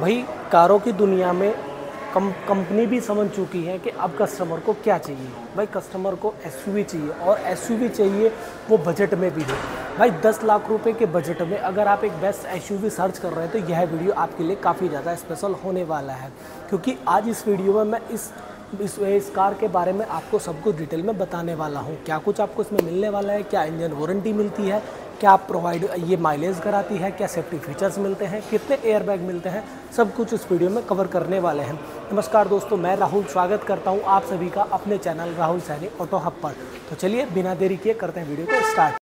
भाई कारों की दुनिया में कंपनी भी समझ चुकी है कि अब कस्टमर को क्या चाहिए। भाई कस्टमर को एसयूवी चाहिए और एसयूवी चाहिए वो बजट में भी है। भाई 10 लाख रुपए के बजट में अगर आप एक बेस्ट एसयूवी सर्च कर रहे हैं तो यह वीडियो आपके लिए काफ़ी ज़्यादा स्पेशल होने वाला है, क्योंकि आज इस वीडियो में मैं इस कार के बारे में आपको सब कुछ डिटेल में बताने वाला हूँ। क्या कुछ आपको इसमें मिलने वाला है, क्या इंजन वारंटी मिलती है, क्या आप प्रोवाइड ये माइलेज कराती है, क्या सेफ्टी फीचर्स मिलते हैं, कितने एयरबैग मिलते हैं, सब कुछ इस वीडियो में कवर करने वाले हैं। नमस्कार दोस्तों, मैं राहुल स्वागत करता हूं आप सभी का अपने channel Rahul Saini auto hub पर। तो चलिए बिना देरी किए करते हैं वीडियो को स्टार्ट।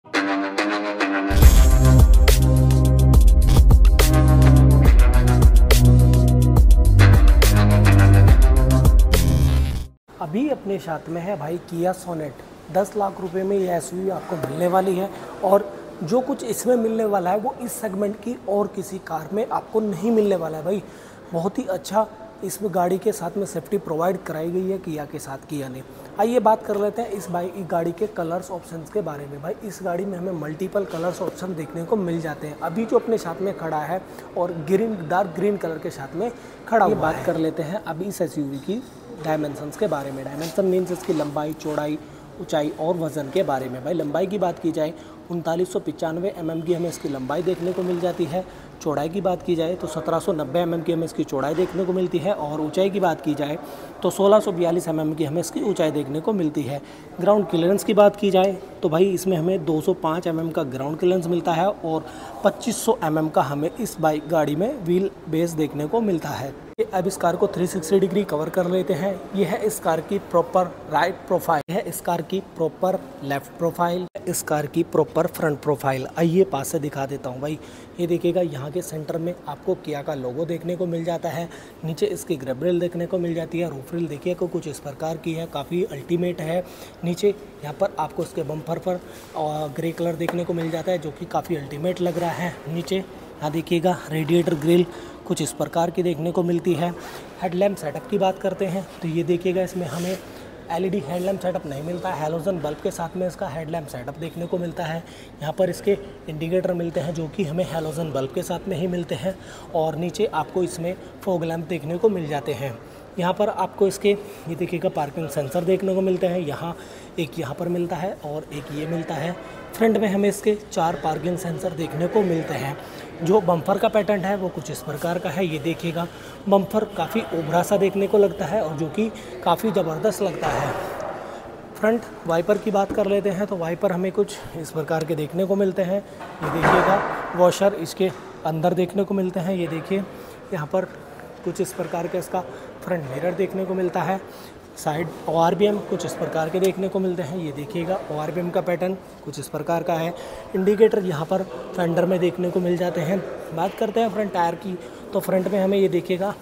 अभी अपने साथ में है भाई किया सोनेट। 10 लाख रुपए में यह एसयूवी आपको मिलने वाली है और जो कुछ इसमें मिलने वाला है वो इस सेगमेंट की और किसी कार में आपको नहीं मिलने वाला है। भाई बहुत ही अच्छा इसमें गाड़ी के साथ में सेफ्टी प्रोवाइड कराई गई है किया के साथ किया ने। आइए बात कर लेते हैं इस बाइक गाड़ी के कलर्स ऑप्शंस के बारे में। भाई इस गाड़ी में हमें मल्टीपल कलर्स ऑप्शन देखने को मिल जाते हैं। अभी जो अपने साथ में खड़ा है और ग्रीन डार्क ग्रीन कलर के साथ में खड़ा हुआ। बात कर लेते हैं अब इस एसयूवी की डायमेंशंस के बारे में। डायमेंशन मीन्स इसकी लंबाई, चौड़ाई, ऊंचाई और वज़न के बारे में। भाई लंबाई की बात की जाए 3995 mm की हमें इसकी लंबाई देखने को मिल जाती है। चौड़ाई की बात की जाए तो 1790 mm की हमें इसकी चौड़ाई देखने को मिलती है और ऊंचाई की बात की जाए तो 1642 mm की हमें इसकी ऊंचाई देखने को मिलती है। ग्राउंड क्लियरेंस की बात की जाए तो भाई इसमें हमें 205 mm का ग्राउंड क्लियरेंस मिलता है और 2500 mm का हमें इस बाइक गाड़ी में व्हील बेस देखने को मिलता है। अब इस कार को 360 डिग्री कवर कर लेते हैं। यह है इस कार की प्रॉपर राइट प्रोफाइल, है इस कार की प्रॉपर लेफ्ट प्रोफाइल, इस कार की प्रॉपर फ्रंट प्रोफाइल। आइए पास से दिखा देता हूं। भाई ये देखिएगा, यहाँ के सेंटर में आपको किया का लोगो देखने को मिल जाता है, नीचे इसकी ग्रिल रेल देखने को मिल जाती है। रूफ रेल देखिए को कुछ इस प्रकार की है, काफ़ी अल्टीमेट है। नीचे यहाँ पर आपको इसके बम्पर पर ग्रे कलर देखने को मिल जाता है जो कि काफ़ी अल्टीमेट लग रहा है। नीचे यहाँ देखिएगा रेडिएटर ग्रिल कुछ इस प्रकार की देखने को मिलती है। हेडलैम्प सेटअप की बात करते हैं तो ये देखिएगा इसमें हमें LED हेडलैम्प सेटअप नहीं मिलता है, हेलोजन बल्ब के साथ में इसका हेडलैम्प सेटअप देखने को मिलता है। यहाँ पर इसके इंडिकेटर मिलते हैं जो कि हमें हेलोजन बल्ब के साथ में ही मिलते हैं और नीचे आपको इसमें फॉग लैम्प देखने को मिल जाते हैं। यहाँ पर आपको इसके ये देखिएगा पार्किंग सेंसर देखने को मिलते हैं, यहाँ एक यहाँ पर मिलता है और एक ये मिलता है। फ्रंट में हमें इसके 4 पार्किंग सेंसर देखने को मिलते हैं। जो बम्पर का पैटर्न है वो कुछ इस प्रकार का है। ये देखिएगा बम्पर काफ़ी उभरा सा देखने को लगता है और जो कि काफ़ी ज़बरदस्त लगता है। फ्रंट वाइपर की बात कर लेते हैं तो वाइपर हमें कुछ इस प्रकार के देखने को मिलते हैं। ये देखिएगा वॉशर इसके अंदर देखने को मिलते हैं। ये देखिए यहाँ पर कुछ इस प्रकार का इसका फ्रंट मिरर देखने को मिलता है। साइड ORBM कुछ इस प्रकार के देखने को मिलते हैं। ये देखिएगा ORBM का पैटर्न कुछ इस प्रकार का है। इंडिकेटर यहाँ पर फेंडर में देखने को मिल जाते हैं। बात करते हैं फ्रंट टायर की तो फ्रंट में हमें ये देखिएगा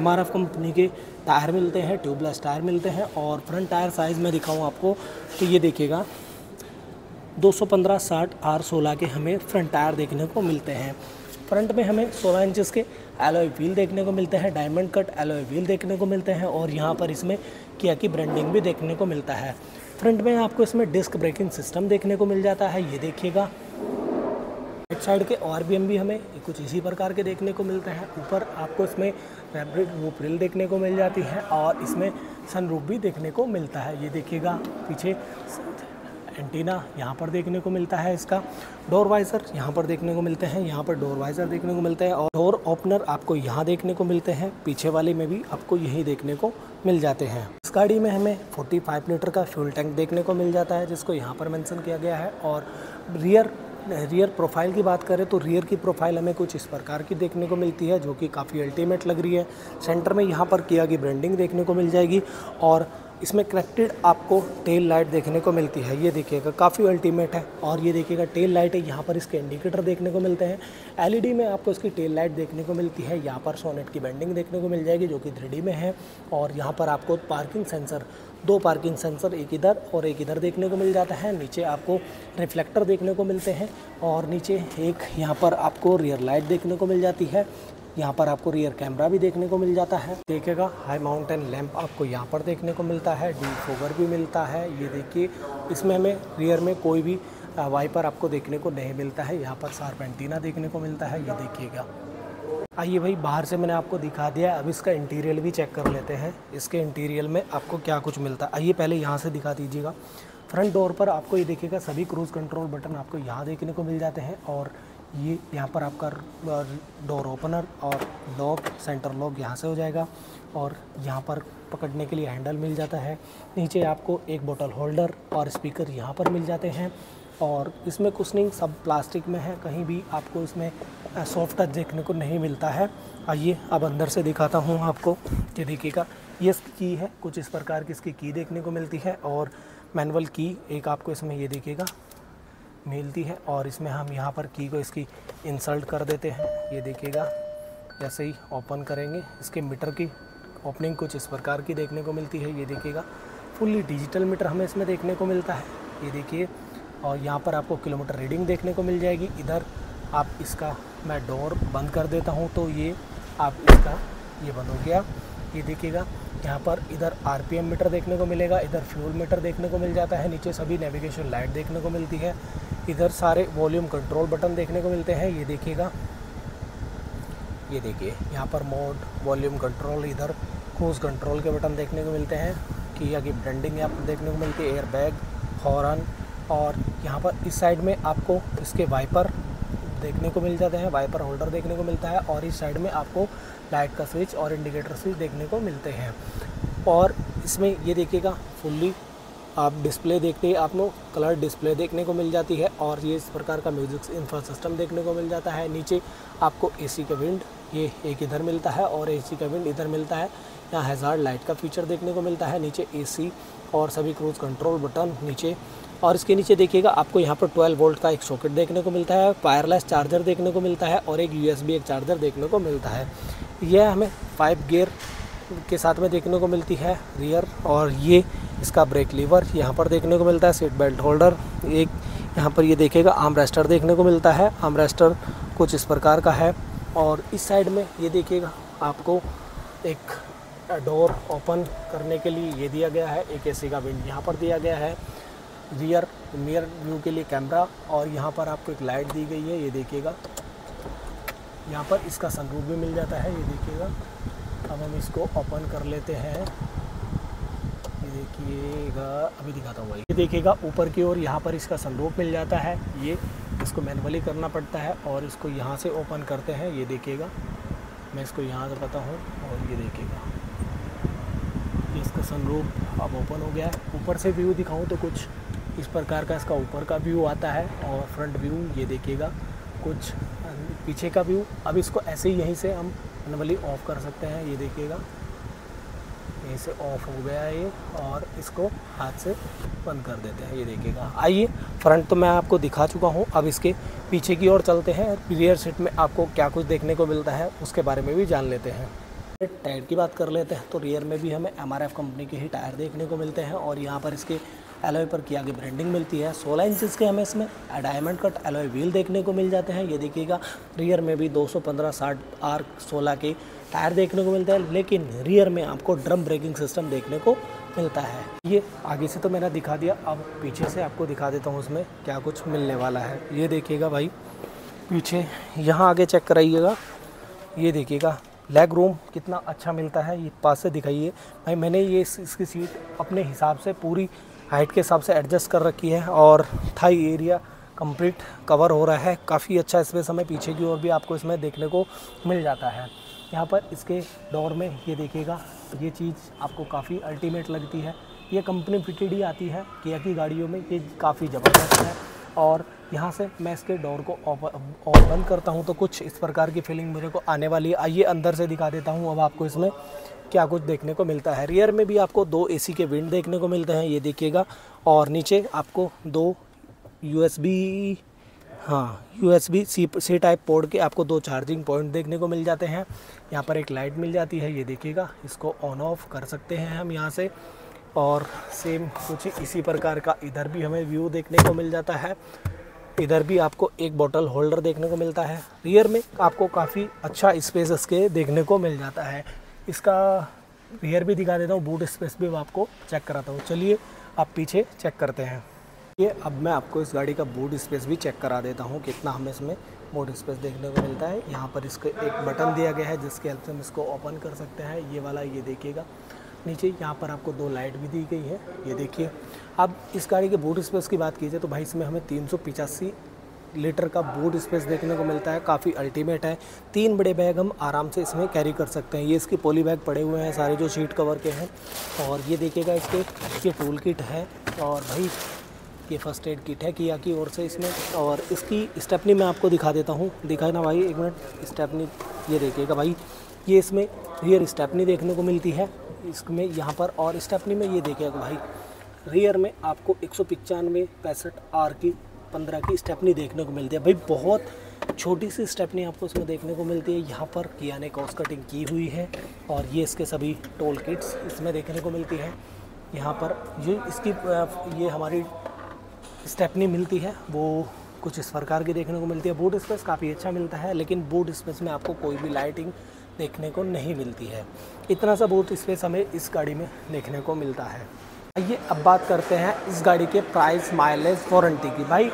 MRF कंपनी के टायर मिलते हैं, ट्यूबलेस टायर मिलते हैं। और फ्रंट टायर साइज़ में दिखाऊँ आपको तो ये देखिएगा 215/60 R16 के हमें फ्रंट टायर देखने को मिलते हैं। फ्रंट में हमें 16 इंचेस के एलॉय व्हील देखने को मिलते हैं, डायमंड कट एलॉय व्हील देखने को मिलते हैं और यहाँ पर इसमें किया की ब्रांडिंग भी देखने को मिलता है। फ्रंट में आपको इसमें डिस्क ब्रेकिंग सिस्टम देखने को मिल जाता है। ये देखिएगा राइट साइड के ORBM भी हमें कुछ इसी प्रकार के देखने को मिलते हैं। ऊपर आपको इसमें फैब्रिक रूफ रेल देखने को मिल जाती है और इसमें सनरूफ भी देखने को मिलता है। ये देखिएगा पीछे एंटीना यहाँ पर देखने को मिलता है, इसका डोर वाइजर यहाँ पर देखने को मिलते हैं, यहाँ पर डोर वाइजर देखने को मिलते हैं और डोर ओपनर आपको यहाँ देखने को मिलते हैं। पीछे वाले में भी आपको यही देखने को मिल जाते हैं। इस गाड़ी में हमें 45 लीटर का फ्यूल टैंक देखने को मिल जाता है जिसको यहाँ पर मेंशन किया गया है। और रियर प्रोफाइल की बात करें तो रियर की प्रोफाइल हमें कुछ इस प्रकार की देखने को मिलती है जो कि काफ़ी अल्टीमेट लग रही है। सेंटर में यहाँ पर किया की ब्रांडिंग देखने को मिल जाएगी और इसमें कनेक्टेड आपको टेल लाइट देखने को मिलती है। ये देखिएगा काफ़ी अल्टीमेट है। और ये देखिएगा टेल लाइट है, यहाँ पर इसके इंडिकेटर देखने को मिलते हैं। LED में आपको इसकी टेल लाइट देखने को मिलती है। यहाँ पर सोनेट की बैंडिंग देखने को मिल जाएगी जो कि 3D में है। और यहाँ पर आपको पार्किंग सेंसर, 2 पार्किंग सेंसर एक इधर और एक इधर देखने को मिल जाता है। नीचे आपको रिफ्लेक्टर देखने को मिलते हैं और नीचे एक यहाँ पर आपको रियर लाइट देखने को मिल जाती है। यहाँ पर आपको रियर कैमरा भी देखने को मिल जाता है। देखिएगा हाई माउंटेन लैंप आपको यहाँ पर देखने को मिलता है, डी फोगर भी मिलता है। ये देखिए इसमें हमें रियर में कोई भी वाइपर आपको देखने को नहीं मिलता है। यहाँ पर शार्प एंटीना देखने को मिलता है। ये देखिएगा आइए भाई, बाहर से मैंने आपको दिखा दिया, अब इसका इंटीरियर भी चेक कर लेते हैं। इसके इंटीरियर में आपको क्या कुछ मिलता है, आइए पहले यहाँ से दिखा दीजिएगा। फ्रंट डोर पर आपको ये देखिएगा सभी क्रूज़ कंट्रोल बटन आपको यहाँ देखने को मिल जाते हैं, और ये यहाँ पर आपका डोर ओपनर और लॉक, सेंटर लॉक यहाँ से हो जाएगा, और यहाँ पर पकड़ने के लिए हैंडल मिल जाता है। नीचे आपको एक बोतल होल्डर और स्पीकर यहाँ पर मिल जाते हैं, और इसमें कुशनिंग सब प्लास्टिक में है, कहीं भी आपको इसमें सॉफ्ट टच देखने को नहीं मिलता है। आइए अब अंदर से दिखाता हूँ आपको। ये देखिएगा, ये इसकी की है, कुछ इस प्रकार की इसकी की देखने को मिलती है, और मैनुअल की एक आपको इसमें ये देखिएगा मिलती है, और इसमें हम यहाँ पर की को इसकी इंसल्ट कर देते हैं। ये देखिएगा, जैसे ही ओपन करेंगे इसके मीटर की ओपनिंग कुछ इस प्रकार की देखने को मिलती है। ये देखिएगा फुल्ली डिजिटल मीटर हमें इसमें देखने को मिलता है, ये देखिए, और यहाँ पर आपको किलोमीटर रीडिंग देखने को मिल जाएगी। इधर आप इसका, मैं डोर बंद कर देता हूँ तो ये आप इसका ये बंद हो गया। ये देखिएगा यहाँ पर इधर आरपीएम मीटर देखने को मिलेगा, इधर फ्यूल मीटर देखने को मिल जाता है, नीचे सभी नेविगेशन लाइट देखने को मिलती है, इधर सारे वॉल्यूम कंट्रोल बटन देखने को मिलते हैं। ये देखिएगा, ये देखिए यहाँ पर मोड, वॉल्यूम कंट्रोल, इधर क्रूज़ कंट्रोल के बटन देखने को मिलते हैं, किया की ब्रांडिंग यहाँ पर देखने को मिलती है, एयर बैग, हॉर्न, और यहाँ पर इस साइड में आपको इसके वाइपर देखने को मिल जाते हैं, वाइपर होल्डर देखने को मिलता है, और इस साइड में आपको लाइट का स्विच और इंडिकेटर स्विच देखने को मिलते हैं। और इसमें ये देखिएगा फुल्ली आप डिस्प्ले देखते हैं, आपको कलर डिस्प्ले देखने को मिल जाती है, और ये इस प्रकार का म्यूजिक इंफो सिस्टम देखने को मिल जाता है। नीचे आपको एसी का विंड ये एक इधर मिलता है, और एसी का विंड इधर मिलता है, यहाँ हैजार्ड लाइट का फीचर देखने को मिलता है, नीचे एसी और सभी क्रूज़ कंट्रोल बटन नीचे, और इसके नीचे देखिएगा आपको यहाँ पर 12 वोल्ट का एक सॉकेट देखने को मिलता है, वायरलेस चार्जर देखने को मिलता है, और एक यूएसबी एक चार्जर देखने को मिलता है। यह हमें 5 गियर के साथ में देखने को मिलती है रियर, और ये इसका ब्रेक लीवर यहाँ पर देखने को मिलता है, सीट बेल्ट होल्डर, एक यहाँ पर ये देखिएगा आर्म रेस्टर देखने को मिलता है, आर्म रेस्टर कुछ इस प्रकार का है, और इस साइड में ये देखिएगा आपको एक डोर ओपन करने के लिए ये दिया गया है, एक एसी का विंड यहाँ पर दिया गया है, रियर मिरर व्यू के लिए कैमरा, और यहाँ पर आपको एक लाइट दी गई है। ये देखिएगा यहाँ पर इसका सनरूफ भी मिल जाता है। ये देखिएगा अब हम इसको ओपन कर लेते हैं, ये देखिएगा अभी दिखाता हूँ भाई। ये देखिएगा ऊपर की ओर यहाँ पर इसका सनरूफ मिल जाता है, ये इसको मैनुअली करना पड़ता है, और इसको यहाँ से ओपन करते हैं। ये देखिएगा मैं इसको यहाँ से करता हूँ, और ये देखिएगा इसका सनरूफ अब ओपन हो गया है। ऊपर से व्यू दिखाऊँ तो कुछ इस प्रकार का इसका ऊपर का व्यू आता है, और फ्रंट व्यू ये देखिएगा, कुछ पीछे का व्यू। अब इसको ऐसे ही यहीं से हम नॉर्मली ऑफ़ कर सकते हैं। ये देखिएगा यहीं से ऑफ हो गया ये, और इसको हाथ से बंद कर देते हैं। ये देखिएगा, आइए फ्रंट तो मैं आपको दिखा चुका हूँ, अब इसके पीछे की ओर चलते हैं, रियर सीट में आपको क्या कुछ देखने को मिलता है उसके बारे में भी जान लेते हैं। टायर की बात कर लेते हैं तो रियर में भी हमें MRF कंपनी के ही टायर देखने को मिलते हैं, और यहाँ पर इसके एलॉय पर किया की ब्रांडिंग मिलती है, 16 इंच के हमें इसमें डायमंड कट एलॉय व्हील देखने को मिल जाते हैं। ये देखिएगा रियर में भी 215/60R16 के टायर देखने को मिलते हैं, लेकिन रियर में आपको ड्रम ब्रेकिंग सिस्टम देखने को मिलता है। ये आगे से तो मैंने दिखा दिया, अब पीछे से आपको दिखा देता हूँ उसमें क्या कुछ मिलने वाला है। ये देखिएगा भाई पीछे, यहाँ आगे चेक कराइएगा, ये देखिएगा लेग रूम कितना अच्छा मिलता है। ये पास से दिखाइए भाई, मैंने ये इसकी सीट अपने हिसाब से पूरी हाइट के हिसाब से एडजस्ट कर रखी है, और थाई एरिया कंप्लीट कवर हो रहा है, काफ़ी अच्छा स्पेस हमें पीछे की ओर भी आपको इसमें देखने को मिल जाता है। यहाँ पर इसके डोर में ये देखिएगा, ये चीज़ आपको काफ़ी अल्टीमेट लगती है, ये कंपनी फिटेड ही आती है किया की गाड़ियों में, ये काफ़ी ज़बरदस्त है। और यहाँ से मैं इसके डोर को ओपन करता हूँ तो कुछ इस प्रकार की फीलिंग मेरे को आने वाली है। आइए अंदर से दिखा देता हूँ अब आपको इसमें क्या कुछ देखने को मिलता है। रियर में भी आपको 2 एसी के विंड देखने को मिलते हैं, ये देखिएगा, और नीचे आपको 2 USB, हाँ USB-C टाइप पोर्ट के आपको 2 चार्जिंग पॉइंट देखने को मिल जाते हैं। यहाँ पर एक लाइट मिल जाती है, ये देखिएगा, इसको ऑन ऑफ कर सकते हैं हम यहाँ से, और सेम कुछ इसी प्रकार का इधर भी हमें व्यू देखने को मिल जाता है। इधर भी आपको एक बोतल होल्डर देखने को मिलता है। रियर में आपको काफ़ी अच्छा स्पेस इसके देखने को मिल जाता है। इसका रियर भी दिखा देता हूँ, बूट स्पेस भी आपको चेक कराता हूँ। चलिए आप पीछे चेक करते हैं। ये अब मैं आपको इस गाड़ी का बूट स्पेस भी चेक करा देता हूँ, कितना हमें इसमें मोड स्पेस देखने को मिलता है। यहाँ पर इसको एक बटन दिया गया है जिसके हेल्प से हम इसको ओपन कर सकते हैं, ये वाला, ये देखिएगा। नीचे यहाँ पर आपको दो लाइट भी दी गई है, ये देखिए। अब इस गाड़ी के बूट स्पेस की बात कीजिए तो भाई इसमें हमें 385 लीटर का बूट स्पेस देखने को मिलता है, काफ़ी अल्टीमेट है। 3 बड़े बैग हम आराम से इसमें कैरी कर सकते हैं। ये इसके पॉली बैग पड़े हुए हैं सारे जो सीट कवर के हैं, और ये देखिएगा इसके टूल किट है, और भाई ये फर्स्ट एड किट है किया की ओर से इसमें। और इसकी स्टेपनी मैं आपको दिखा देता हूँ, दिखाए ना भाई, एक मिनट। स्टेपनी ये देखिएगा भाई, ये इसमें रियर स्टेपनी देखने को मिलती है इसमें यहाँ पर। और स्टेपनी में ये देखिएगा भाई, रियर में आपको 195/65R की 15 की स्टेपनी देखने को मिलती है। भाई बहुत छोटी सी स्टेपनी आपको इसमें देखने को मिलती है। यहाँ पर किया ने कॉस्ट कटिंग की हुई है, और ये इसके सभी टोल किट्स इसमें देखने को मिलती है। यहाँ पर ये इसकी ये हमारी स्टेपनी मिलती है वो कुछ इस प्रकार की देखने को मिलती है। बूट स्पेस काफ़ी अच्छा मिलता है, लेकिन बूट स्पेस में आपको कोई भी लाइटिंग देखने को नहीं मिलती है। इतना सा बूट स्पेस हमें इस गाड़ी में देखने को मिलता है। आइए अब बात करते हैं इस गाड़ी के प्राइस, माइलेज, वारंटी की। भाई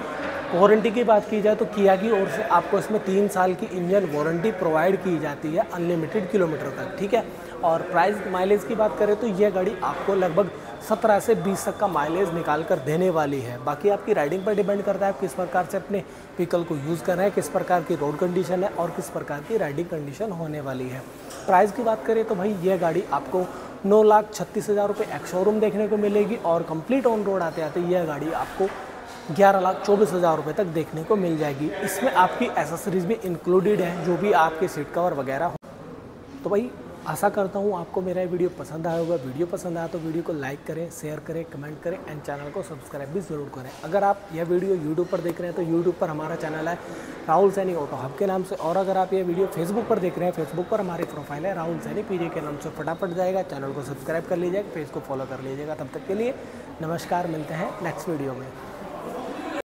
वारंटी की बात की जाए तो किया की ओर से आपको इसमें 3 साल की इंजन वारंटी प्रोवाइड की जाती है, अनलिमिटेड किलोमीटर तक, ठीक है। और प्राइस माइलेज की बात करें तो यह गाड़ी आपको लगभग 17 से 20 तक का माइलेज निकाल कर देने वाली है। बाकी आपकी राइडिंग पर डिपेंड करता है आप किस प्रकार से अपने व्हीकल को यूज़ कर रहे हैं, किस प्रकार की रोड कंडीशन है और किस प्रकार की राइडिंग कंडीशन होने वाली है। प्राइस की बात करें तो भाई यह गाड़ी आपको 9,36,000 रुपये एक्स-शोरूम देखने को मिलेगी, और कंप्लीट ऑन रोड आते आते यह गाड़ी आपको 11,24,000 रुपये तक देखने को मिल जाएगी। इसमें आपकी एसेसरीज भी इंक्लूडेड है, जो भी आपके सीट कवर वगैरह हो। तो भाई आशा करता हूँ आपको मेरा वीडियो पसंद आया होगा। वीडियो पसंद आया तो वीडियो को लाइक करें, शेयर करें, कमेंट करें, एंड चैनल को सब्सक्राइब भी ज़रूर करें। अगर आप यह वीडियो यूट्यूब पर देख रहे हैं तो यूट्यूब पर हमारा चैनल है राहुल सैनी ऑटो हब के नाम से, और अगर आप यह वीडियो फेसबुक पर देख रहे हैं, फेसबुक पर हमारी प्रोफाइल है राहुल सैनी पीजे के नाम से। फटाफट जाएगा, चैनल को सब्सक्राइब कर लीजिएगा, पेज को फॉलो कर लीजिएगा। तब तक के लिए नमस्कार, मिलते हैं नेक्स्ट वीडियो में।